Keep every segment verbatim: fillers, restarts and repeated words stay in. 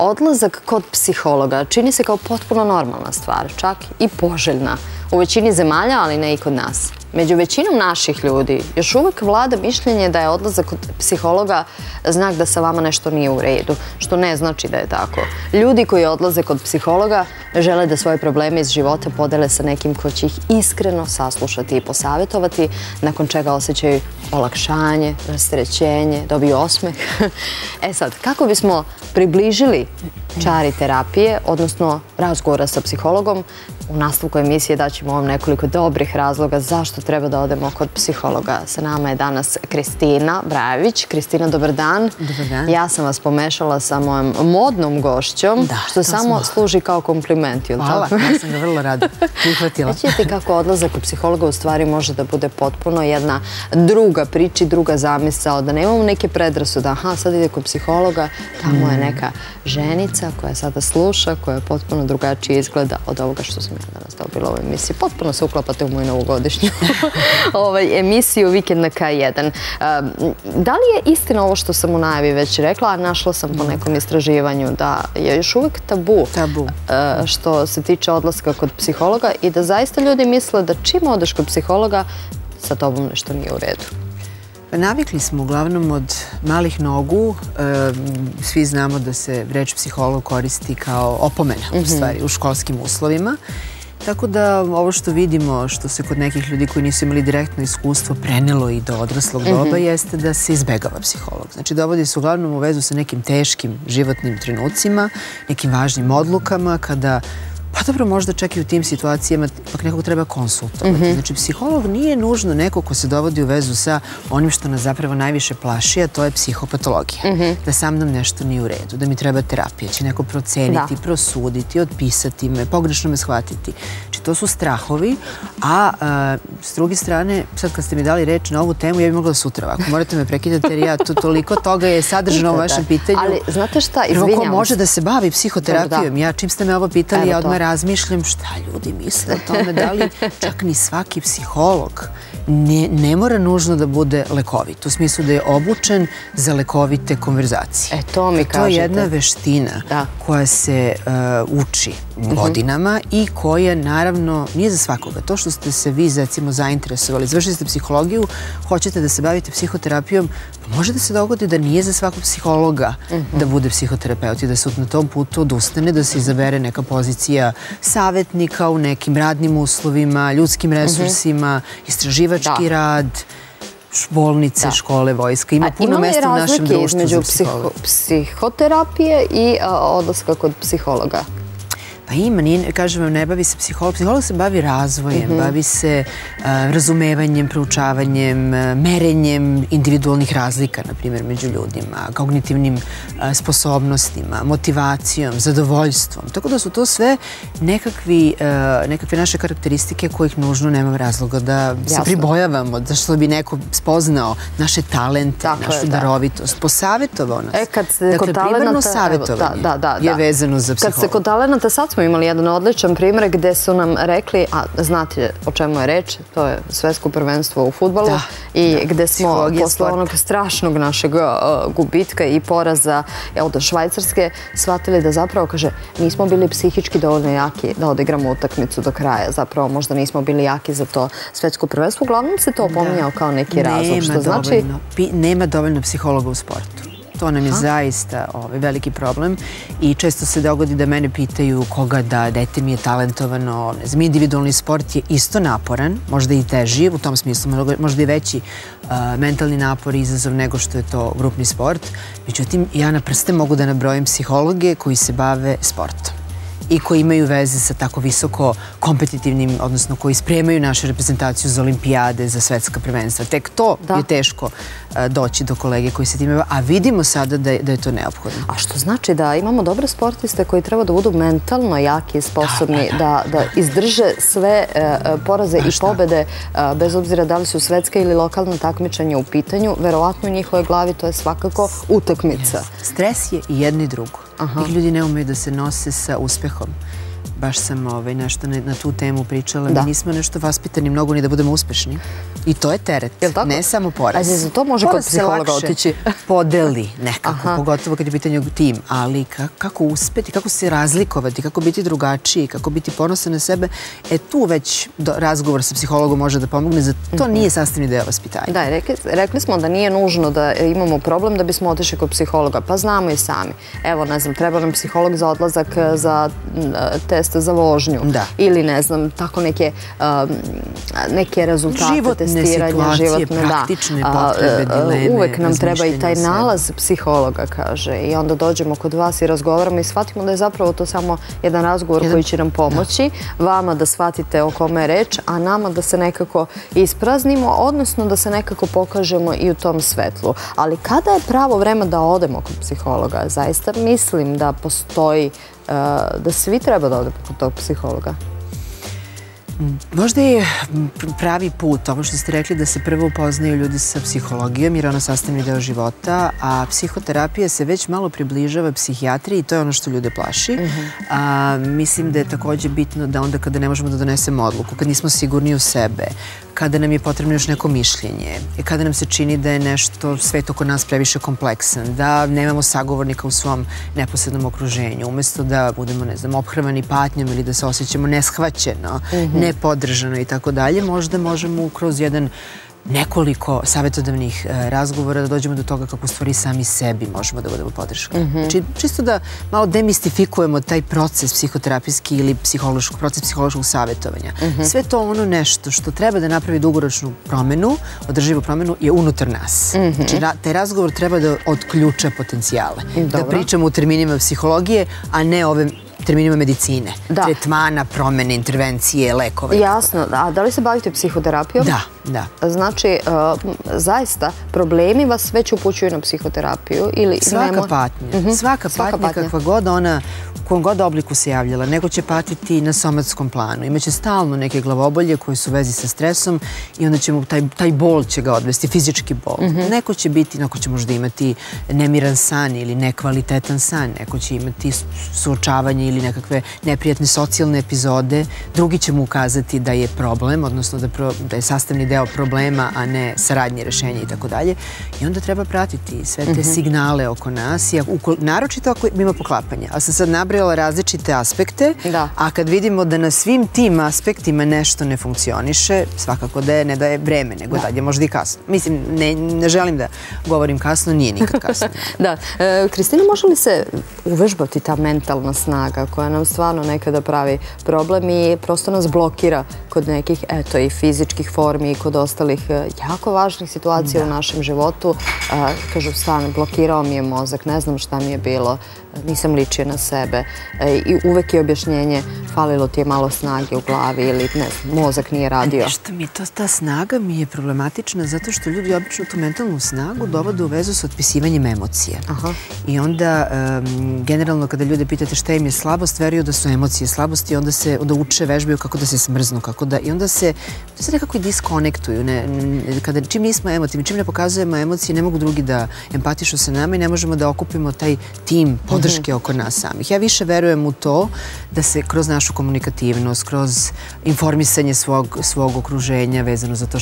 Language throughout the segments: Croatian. odlazak kod psihologa čini se kao potpuno normalna stvar, čak i poželjna, u većini zemalja, ali ne i kod nas. Među većinom naših ljudi još uvek vlada mišljenje da je odlazak kod psihologa znak da sa vama nešto nije u redu, što ne znači da je tako. Ljudi koji odlaze kod psihologa žele da svoje probleme iz života podele sa nekim ko će ih iskreno saslušati i posavetovati, nakon čega osjećaju olakšanje, rasterećenje, dobiju osmeh. E sad, kako bismo približili čari terapije, odnosno razgovora sa psihologom, u nastavku emisije daćemo vam nekoliko dobrih razloga zašto treba da odemo kod psihologa. Sa nama je danas Kristina Brajović. Kristina, dobar dan. Dobar dan. Ja sam vas pomešala sa mojom modnom gošćom, što samo služi kao kompliment, je li tako? Hvala, ja sam ga vrlo rado prihvatila. Vidite kako odlazak u psihologa u stvari može da bude potpuno jedna druga priča, druga zamisao, da nemamo neke predrasude. Aha, sad ide kod psihologa, tamo je neka ženica koja sada sluša, koja potpuno drugačije izgleda od ovoga što sam ja danas dobila u ovoj emisiji. Potpuno se uklapate u moju novogodišnju emisiju Vikend na K jedan. Da li je istina ovo što sam u najavi već rekla, a našla sam po nekom istraživanju da je još uvek tabu što se tiče odlaska kod psihologa i da zaista ljudi misle da čim odeš kod psihologa sa tobom nešto nije u redu? Navikli smo uglavnom od malih nogu, svi znamo da se reč psiholog koristi kao opomena u stvari u školskim uslovima, tako da ovo što vidimo, što se kod nekih ljudi koji nisu imali direktno iskustvo prenelo i do odraslog doba, jeste da se izbegava psiholog. Znači, dovodi se uglavnom u vezu sa nekim teškim životnim trenucima, nekim važnim odlukama, kada pa dobro, možda čak i u tim situacijama pak nekog treba konsultovati. Znači, psiholog nije nužno neko ko se dovodi u vezu sa onim što nas zapravo najviše plaši, a to je psihopatologija. Da sa mnom nešto nije u redu, da mi treba terapija, će neko proceniti, prosuditi, otpisati me, pogrešno me shvatiti. Znači, to su strahovi, a s druge strane, sad kad ste mi dali reč na ovu temu, ja bih mogla sutra ovako. Morate me prekidati jer ja to toliko toga je sadržano u vašem pitanju. Ali, znate šta, izvinjam. Prvo, ko može da se bavi psihoterapijom? Ja čim ste me ovo pitali, ja odmah razmišljam šta ljudi misle o tome, da li čak ni svaki psiholog ne mora nužno da bude lekovit, u smislu da je obučen za lekovite konverzacije. E, to mi kažete. To je jedna veština koja se uči godinama i koja, naravno, nije za svakoga. To što ste se vi, recimo, zainteresovali, završili ste psihologiju, hoćete da se bavite psihoterapijom, može da se dogodi da nije za svakog psihologa da bude psihoterapeut i da se na tom putu odustane, da se izabere neka pozicija savjetnika u nekim radnim uslovima, ljudskim resursima, istraživački rad, bolnice, škole, vojska. Ima puno mesta u našem društvu za psihologa. Imamo li razlike između psihoterapije i odlaska kod psihologa? Pa ima, kažem vam, ne bavi se psiholog. Psiholog se bavi razvojem, bavi se razumevanjem, proučavanjem, merenjem individualnih razlika, na primjer, među ljudima, kognitivnim sposobnostima, motivacijom, zadovoljstvom. Tako da su to sve nekakve naše karakteristike kojih nužno nemam razloga da se pribojavamo, zašto bi neko spoznao naše talente, našu darovitost, posavetovao nas. Dakle, primarno savetovanje je vezano za psiholog. Kad se kod talenata sad smo imali jedan odličan primjer gde su nam rekli, a znate o čemu je reč, to je svetsko prvenstvo u fudbalu i gde smo posle onog strašnog našeg gubitka i poraza od Švajcarske shvatili da zapravo, kaže, nismo bili psihički dovoljno jaki da odigramo utakmicu do kraja, zapravo možda nismo bili jaki za to svetsko prvenstvo, uglavnom se to pominjao kao neki razlog, što znači nema dovoljno psihologa u sportu. To nam je zaista veliki problem i često se dogodi da mene pitaju koga da, dete mi je talentovano, ne znam, individualni sport je isto naporan, možda i teži, u tom smislu možda i veći mentalni napor i izazov nego što je to grupni sport. Međutim, ja na prste mogu da nabrojim psihologe koji se bave sportom i koji imaju veze sa tako visoko kompetitivnim, odnosno koji spremaju našu reprezentaciju za olimpijade, za svetska prvenstva. Tek to je teško doći do kolege koji se time bave, a vidimo sada da je to neophodno. A što znači da imamo dobre sportiste koji treba da budu mentalno jaki i sposobni da izdrže sve poraze i pobede, bez obzira da li su svetske ili lokalne takmičenje u pitanju, verovatno u njihovoj glavi to je svakako utakmica. Stres je i jedno i drugo. Tih ljudi ne umeju da se nose sa uspehom. Baš sam nešto na tu temu pričala. Mi nismo nešto vaspitani mnogo ni da budemo uspešni. I to je teret, ne samo poraz. A za to može kod psihologa otići. Podeli nekako, pogotovo kad je pitanje tim. Ali kako uspeti, kako se razlikovati, kako biti drugačiji, kako biti ponosan na sebe, e tu već razgovor sa psihologom može da pomogne. To nije sastavni deo vaspitanja. Da, rekli smo da nije nužno da imamo problem da bismo otišli kod psihologa. Pa znamo i sami. Evo, ne znam, treba nam psiholog za odlazak za test za vožnju ili ne znam tako neke neke rezultate testiranja životne praktične potrebe. Uvek nam treba i taj nalaz psihologa, kaže, i onda dođemo kod vas i razgovaramo i shvatimo da je zapravo to samo jedan razgovor koji će nam pomoći vama da shvatite o kome je reč, a nama da se nekako ispraznimo, odnosno da se nekako pokažemo i u tom svetlu. Ali kada je pravo vreme da odemo kod psihologa? Zaista mislim da postoji da svi treba da ode kod tog psihologa. Možda je pravi put, ovo što ste rekli, da se prvo upoznaju ljudi sa psihologijom, jer je ono sastavni deo života, a psihoterapija se već malo približava psihijatriji i to je ono što ljude plaši. Mislim da je takođe bitno da onda kada ne možemo da donesemo odluku, kad nismo sigurni u sebe, kada nam je potrebno još neko mišljenje, kada nam se čini da je nešto svet oko nas previše kompleksan, da nemamo sagovornika u svom neposrednom okruženju, umesto da budemo, ne znam, ophrvani patnjom ili da se osjećamo neshvaćeno, nepodržano i tako dalje, možda možemo kroz jedan nekoliko savjetodavnih razgovora da dođemo do toga kako stvari sami sebi možemo da budemo podrška. Znači, čisto da malo demistifikujemo taj proces psihoterapijski ili proces psihološkog savjetovanja. Sve to ono nešto što treba da napravi dugoročnu promenu, održivu promenu, je unutar nas. Znači, taj razgovor treba da otključa potencijale. Da pričamo u terminima psihologije, a ne ove terminima medicine, tretmana, promene, intervencije, lekove. Jasno, a da li se bavite psihoterapijom? Da, da. Znači, zaista, problemi vas već upućuju na psihoterapiju ili... Svaka patnja, svaka patnja kakva god ona, u kojem god obliku se javljala, neko će patiti na somatskom planu, imaće stalno neke glavobolje koje su u vezi sa stresom i onda će mu, taj bol će ga odvesti, fizički bol. Neko će biti, neko će možda imati nemiran san ili nekvalitetan san, neko će imati suočavanje ili nekakve neprijatne socijalne epizode, drugi će mu ukazati da je problem, odnosno da je sastavni deo problema, a ne saradnje, rešenje i tako dalje. I onda treba pratiti sve te signale oko nas, naročito ako ima poklapanja. Ali sam sad nabrojala različite aspekte, a kad vidimo da na svim tim aspektima nešto ne funkcioniše, svakako da je, ne da je vreme, nego da je možda i kasno. Mislim, ne želim da govorim kasno, nije nikad kasno. Da. Kristina, može li se uvežbati ta mentalna snaga koja nam stvarno nekada pravi problem i prosto nas blokira kod nekih, eto, i fizičkih formi i kod ostalih jako važnih situacija u našem životu? Kažu, stvarno, blokirao mi je mozak, ne znam šta mi je bilo, nisam ličio na sebe i uvek je objašnjenje, falilo ti je malo snage u glavi ili, ne znam, mozak nije radio. Nešto mi to, ta snaga mi je problematična zato što ljudi obično tu mentalnu snagu dovode u vezu s otpisivanjem emocija. I onda, generalno, kada ljude pitate šta im je slabost, veruju da su emocije slabosti i onda se uče, vežbaju kako da se smrznu, kako da, i onda se nekako i diskonektuju. Čim nismo emotivni, čim ne pokazujemo emocije, ne mogu drugi da empatišu sa nama i ne možemo da okupimo taj tim podrške oko nas samih. Ja više verujem u to da se kroz našu komunikativnost, kroz informisanje svog okruženja vezano za to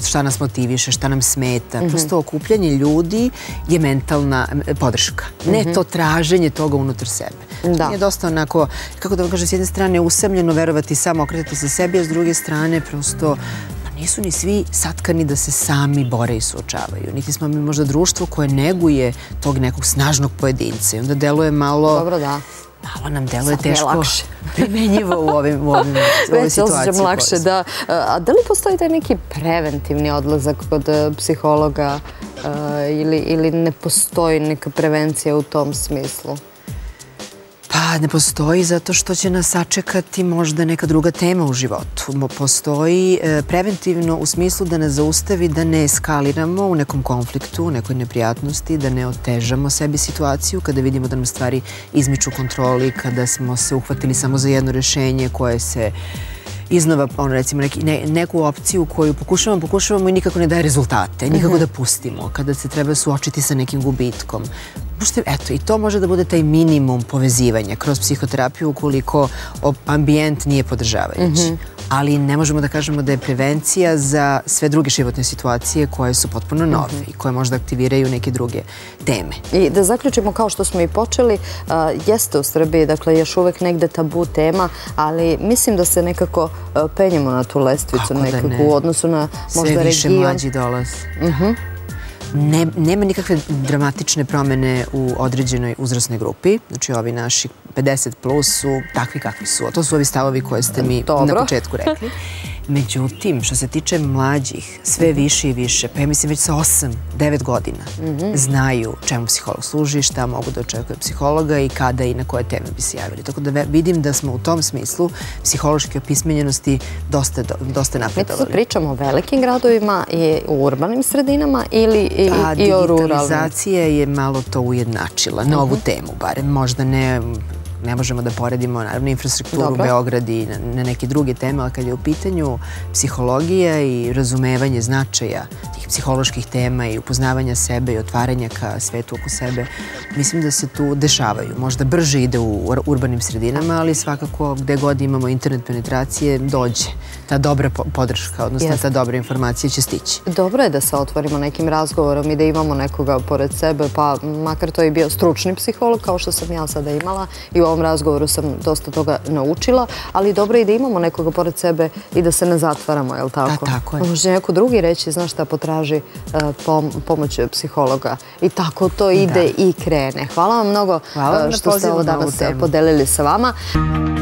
šta nas motiviše, šta nam smeta, prosto okupljanje ljudi je mentalna podrška. Ne to traženje toga unutar sebe. Nije dosta onako, kako da vam kažem, s jedne strane usamljeno verovati samo, okretati se sebi, a s druge strane prosto nisu ni svi satkani da se sami bore i suočavaju. Niti smo mi možda društvo koje neguje tog nekog snažnog pojedinca i onda deluje malo... Dobro, da. Malo nam deluje teško primenjivo u ovoj situaciji. Već osjećam lakše, da. A da li postoji taj neki preventivni odlazak kod psihologa ili ne postoji neka prevencija u tom smislu? Pa, ne postoji zato što će nas sačekati možda neka druga tema u životu. Postoji preventivno u smislu da nas zaustavi da ne eskaliramo u nekom konfliktu, u nekoj neprijatnosti, da ne otežamo sebi situaciju kada vidimo da nam stvari izmiču kontroli, kada smo se uhvatili samo za jedno rešenje koje se iznova neku opciju koju pokušavamo, pokušavamo i nikako ne daje rezultate, nikako da pustimo kada se treba suočiti sa nekim gubitkom. Eto, i to može da bude taj minimum povezivanja kroz psihoterapiju ukoliko ambijent nije podržavajući. Ali ne možemo da kažemo da je prevencija za sve druge životne situacije koje su potpuno nove i koje možda aktiviraju neke druge teme. I da zaključimo kao što smo i počeli, jeste u Srbiji, dakle, još uvek negde tabu tema, ali mislim da se nekako penjemo na tu lestvicu nekako u odnosu na možda region. Sve više mlađi dolaze. Nema nikakve dramatične promene u određenoj uzrasnoj grupi. Znači, ovi naši pedeset plus su takvi kakvi su. To su ovi stavovi koje ste mi na početku rekli. Međutim, što se tiče mlađih, sve više i više, pa ja mislim već sa osam, devet godina znaju čemu psiholog služi, šta mogu da očekuju psihologa i kada i na koje teme bi se javili. Tako da vidim da smo u tom smislu psihološke opismenjenosti dosta napredovali. Mi pričamo o velikim gradovima i u urbanim sredinama ili i o ruralnim? Digitalizacija je malo to ujednačila, na ovu temu barem, možda ne... Ne možemo da poredimo, naravno, infrastrukturu u Beogradu i na neke druge teme, ali kad je u pitanju psihologija i razumevanje značaja tih psiholoških tema i upoznavanja sebe i otvaranja ka svetu oko sebe, mislim da se tu dešavaju. Možda brže ide u urbanim sredinama, ali svakako gde god imamo internet penetracije, dođe ta dobra podrška, odnosno ta dobra informacija će stići. Dobro je da se otvorimo nekim razgovorom i da imamo nekoga pored sebe, pa makar to je bio stručni psiholog, kao što sam ja sada imala i u ovom razgovoru sam dosta toga naučila, ali dobro je da imamo nekoga pored sebe i da se ne zatvaramo, je li tako? Da, tako je. Može neko drugi reći, znaš šta, potraži pomoć psihologa. I tako to ide i krene. Hvala vam mnogo što ste ovo danas podelili sa vama.